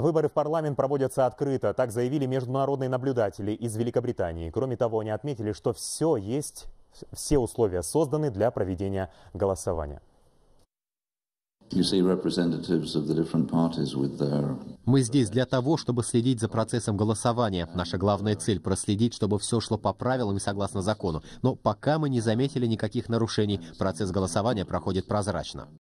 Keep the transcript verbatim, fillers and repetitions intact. Выборы в парламент проводятся открыто, так заявили международные наблюдатели из Великобритании. Кроме того, они отметили, что все есть, все условия созданы для проведения голосования. Мы здесь для того, чтобы следить за процессом голосования. Наша главная цель – проследить, чтобы все шло по правилам и согласно закону. Но пока мы не заметили никаких нарушений, процесс голосования проходит прозрачно.